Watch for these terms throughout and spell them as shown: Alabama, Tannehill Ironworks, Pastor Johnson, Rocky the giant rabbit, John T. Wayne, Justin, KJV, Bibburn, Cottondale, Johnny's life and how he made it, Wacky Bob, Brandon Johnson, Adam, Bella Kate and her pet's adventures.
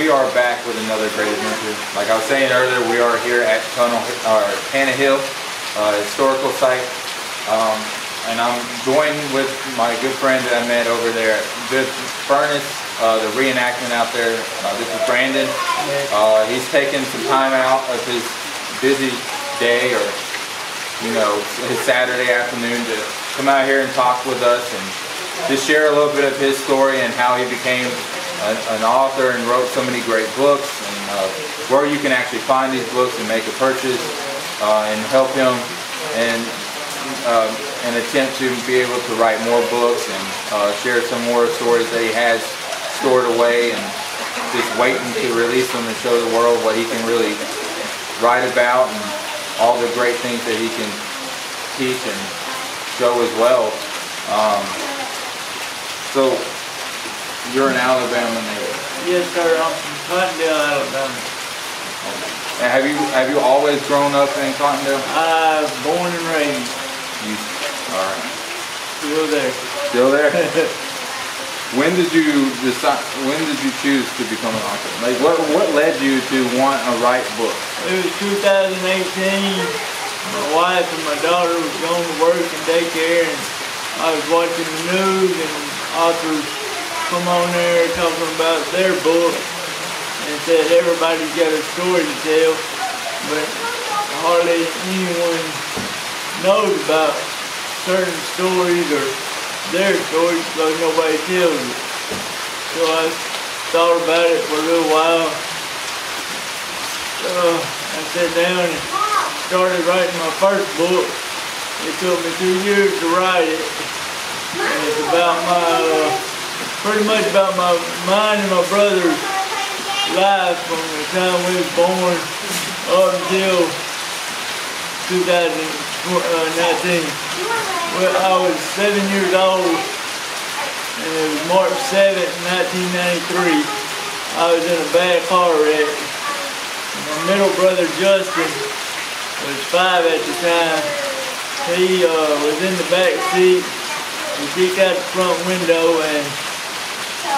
we are back with another great adventure. Like I was saying earlier, we are here at Tannehill Historical Site, and I'm joined with my good friend that I met over there at Bibburn, the reenactment out there. This is Brandon. He's taking some time out of his busy day, or you know, his Saturday afternoon, to come out here and talk with us and just share a little bit of his story and how he became an author and wrote so many great books, and where you can actually find these books and make a purchase, and help him and attempt to be able to write more books and share some more stories that he has stored away and just waiting to release them and show the world what he can really write about and all the great things that he can teach and show as well. So you're an Alabama native? Yes, sir. I'm from Cottondale, Alabama. And have you always grown up in Cottondale? I was born and raised. All right. Still there. Still there. When did you choose to become an author? Like, what led you to want to write books? It was 2018. My wife and my daughter was going to work in daycare, and I was watching the news and authors come on there talking about their book, and said everybody's got a story to tell, but hardly anyone knows about certain stories or their stories, so nobody tells it. So I thought about it for a little while. So I sat down and started writing my first book. It took me 2 years to write it, and it's about my pretty much about my mine and my brother's life from the time we was born up until 2019. Well, I was 7 years old, and it was March 7th, 1993. I was in a bad car wreck. My middle brother, Justin, was 5 at the time. He was in the back seat. He kicked out the front window and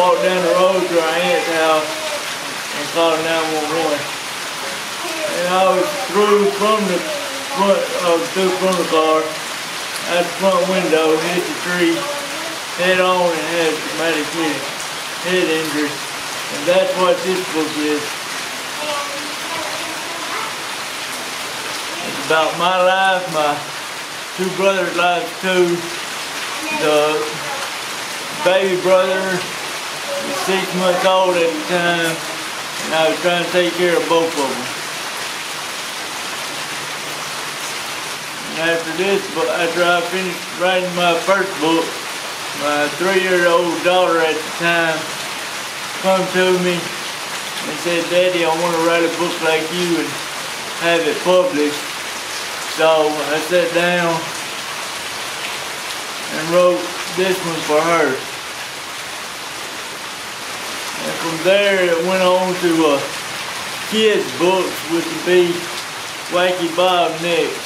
walked down the road to our aunt's house and called 911. And I was through from the car, out the front window, hit the tree head on, and had a traumatic head injury. And that's what this book is. It's about my life, my two brothers' lives too. The baby brother, 6 months old at the time, and I was trying to take care of both of them. And after this, after I finished writing my first book, my 3-year-old daughter at the time come to me and said, "Daddy, I want to write a book like you and have it published." So I sat down and wrote this one for her. And from there it went on to kids' books, which would be Wacky Bob next.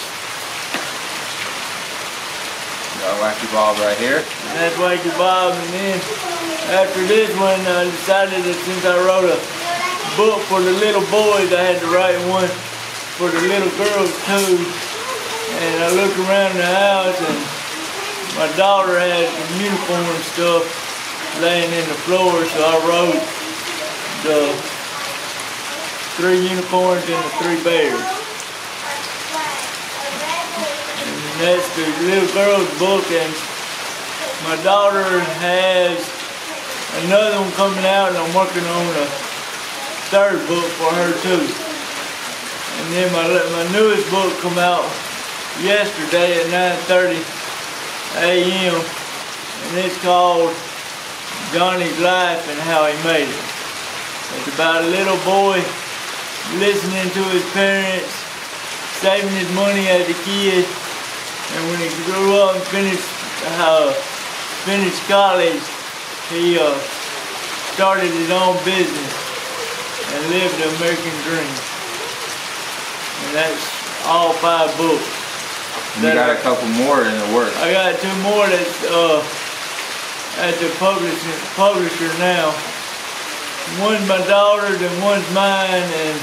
Got Wacky Bob right here. And that's Wacky Bob, and then after this one I decided that since I wrote a book for the little boys, I had to write one for the little girls too. And I looked around the house, and my daughter had some uniform and stuff laying in the floor, so I wrote the 3 unicorns and the 3 bears. And that's the little girl's book, and my daughter has another one coming out, and I'm working on a 3rd book for her too. And then my newest book come out yesterday at 9:30 a.m. and it's called Johnny's Life and How He Made It. It's about a little boy listening to his parents, saving his money as a kid, and when he grew up and finished college, he started his own business and lived the American dream. And that's all 5 books. You got a couple more in the works. I got 2 more that's at the publisher now, One's my daughter's and one's mine, and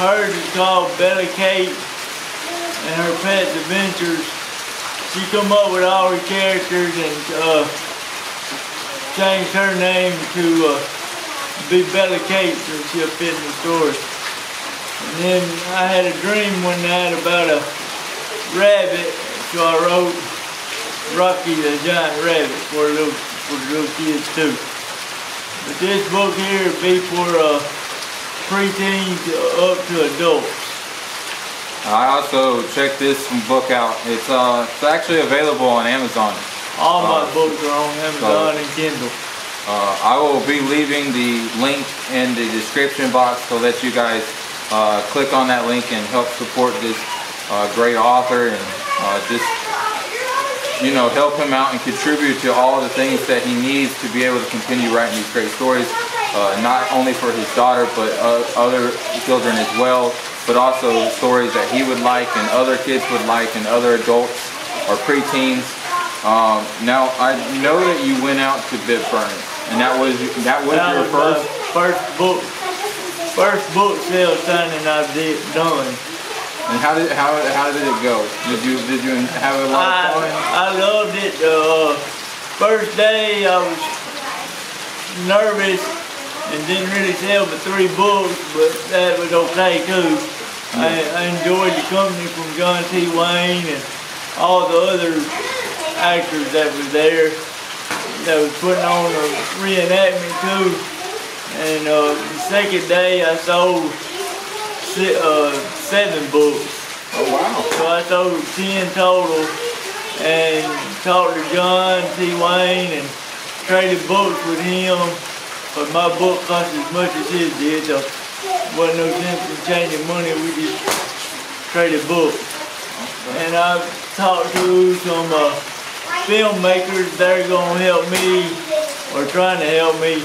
hers is called Bella Kate and Her Pet's Adventures. She come up with all the characters and changed her name to be Bella Kate so she'll fit in the story. And then I had a dream one night about a rabbit, so I wrote Rocky the Giant Rabbit for the little kids too. But this book here would be for preteens up to adults. I also checked this book out. It's actually available on Amazon. All my books are on Amazon and Kindle. I will be leaving the link in the description box so that you guys click on that link and help support this great author, and just, you know, help him out and contribute to all the things that he needs to be able to continue writing these great stories, not only for his daughter but other children as well, but also stories that he would like and other kids would like and other adults or preteens. Now I know that you went out to Bibburn, and that was your first book sale signing I did done. And how did it go? Did you have a lot of fun? I loved it. First day I was nervous and didn't really sell but 3 books, but that was okay too. Yeah. I enjoyed the company from John T. Wayne and all the other actors that was there that was putting on a reenactment too. And the second day I sold 7 books. Oh wow! So I sold 10 total, and talked to John T. Wayne and traded books with him. But my book cost as much as his did, so wasn't no sense in changing money. We just traded books. Okay. And I talked to some filmmakers. They're gonna help me, or trying to help me,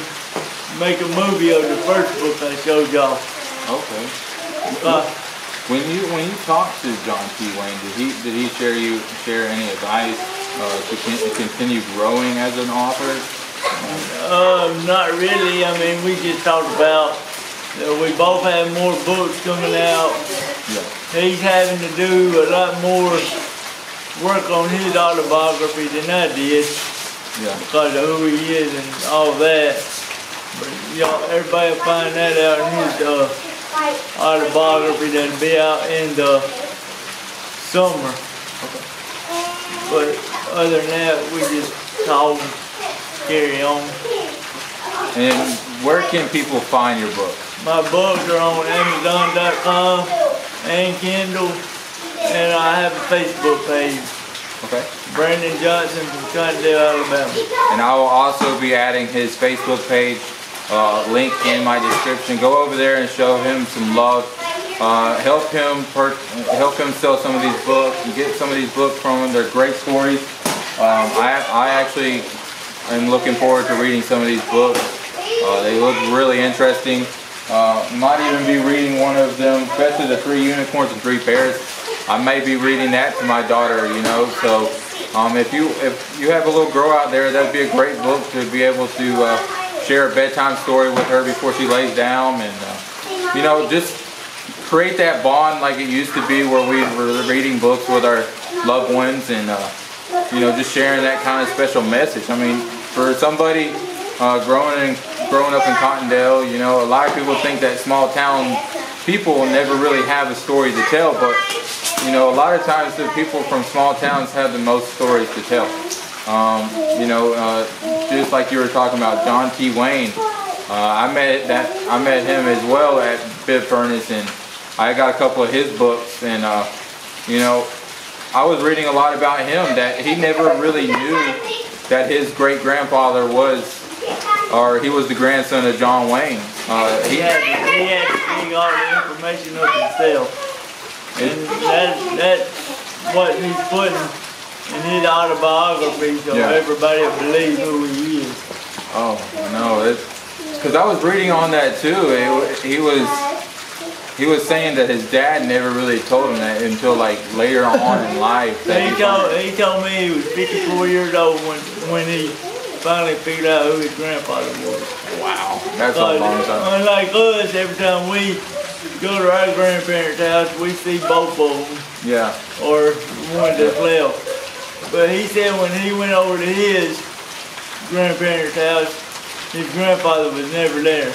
make a movie of the first book I showed y'all. Okay. When you talked to John T. Wayne, did he share any advice to continue growing as an author? Not really. I mean, we just talked about we both have more books coming out. Yeah. He's having to do a lot more work on his autobiography than I did. Yeah. Because of who he is and all that. But y'all, everybody will find that out in his autobiography that'll be out in the summer. Okay. But other than that, we just talk and carry on. And where can people find your books? My books are on Amazon.com and Kindle, and I have a Facebook page. Okay. Brandon Johnson from Cottondale, Alabama. And I will also be adding his Facebook page link in my description. Go over there and show him some love. Help him sell some of these books and get some of these books from him. They're great stories. I actually am looking forward to reading some of these books. They look really interesting. Might even be reading one of them, especially the 3 Unicorns and 3 Bears. I may be reading that to my daughter, you know. So if you have a little girl out there, that'd be a great book to be able to share a bedtime story with her before she lays down, and you know, just create that bond like it used to be where we were reading books with our loved ones, and you know, just sharing that kind of special message. I mean, for somebody growing up in Cottondale, you know, a lot of people think that small town people never really have a story to tell, but you know, a lot of times the people from small towns have the most stories to tell. You know, just like you were talking about John T. Wayne, I met him as well at Bibburn, and I got a couple of his books, and you know, I was reading a lot about him that he never really knew that his great grandfather was, or he was the grandson of John Wayne. He had to bring all the information up himself, and that's what he's putting in his autobiography, so yeah, everybody will believe who he is. Oh, no, it's because I was reading on that too. He was saying that his dad never really told him that until like later on in life. He told me he was 54 years old when he finally figured out who his grandfather was. Wow, that's a long time. Unlike us, every time we go to our grandparents' house, we see both of them. Yeah. Or one that's left. But he said when he went over to his grandparents' house, his grandfather was never there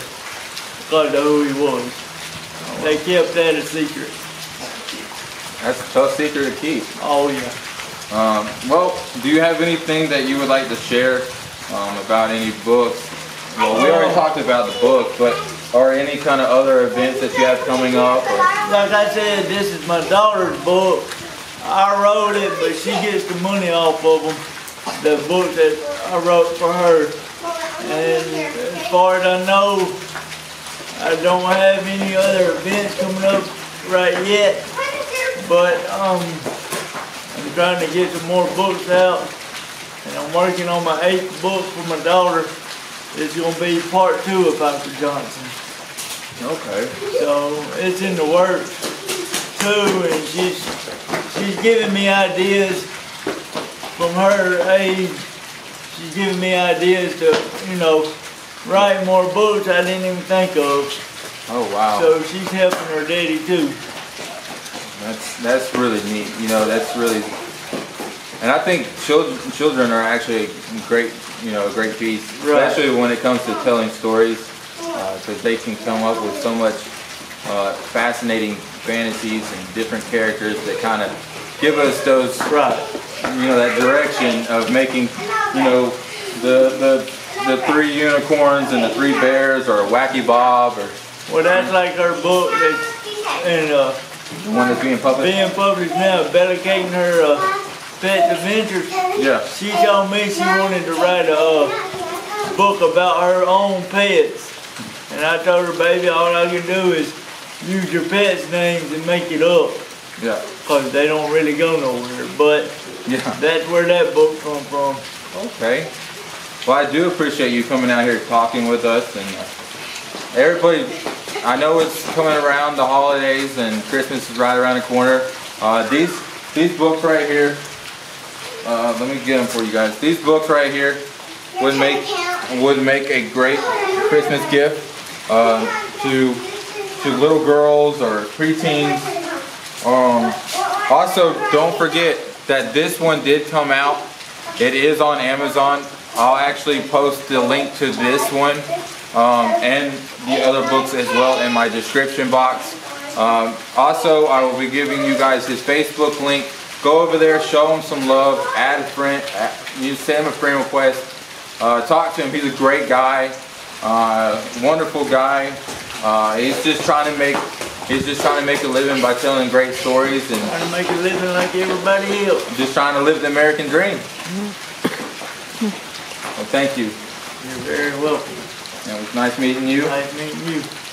because of who he was. Oh, they kept that a secret. That's a tough secret to keep. Oh, yeah. Well, do you have anything that you would like to share about any books? Well, we already talked about the book, but are any kind of other events that you have coming up? Or? Like I said, this is my daughter's book. I wrote it, but she gets the money off of them. The book that I wrote for her. And as far as I know, I don't have any other events coming up right yet. But I'm trying to get some more books out, and I'm working on my 8th book for my daughter. It's going to be part 2 of Pastor Johnson. Okay. So it's in the works too, and she's giving me ideas from her age. She's giving me ideas to, you know, write more books I didn't even think of. Oh wow. So she's helping her daddy too. That's really neat, you know. That's really, and I think children are actually great, you know, a great piece, especially when it comes to telling stories, because they can come up with so much fascinating fantasies and different characters that kind of give us those, you know, that direction of making, you know, the 3 unicorns and the 3 bears, or Wacky Bob, or well, that's like our book that's in. The one that's being published? Being published now, Bella Kate and her pet's adventures. Yeah. She told me she wanted to write a book about her own pets. And I told her, baby, all I can do is use your pets' names and make it up. Yeah. Because they don't really go nowhere. But yeah, that's where that book comes from. Okay. Well, I do appreciate you coming out here talking with us. And everybody, I know it's coming around the holidays and Christmas is right around the corner. These books right here, let me get them for you guys. These books right here would make a great Christmas gift to little girls or preteens. Also, don't forget that this one did come out. It is on Amazon. I'll actually post the link to this one and the other books as well in my description box. Also, I will be giving you guys his Facebook link. Go over there, show him some love, add a friend, you send him a friend request, talk to him. He's a great guy, wonderful guy. He's just trying to make a living by telling great stories and trying to make a living like everybody else. Just trying to live the American dream. Well, thank you. You're very welcome. It was nice meeting you. Nice meeting you.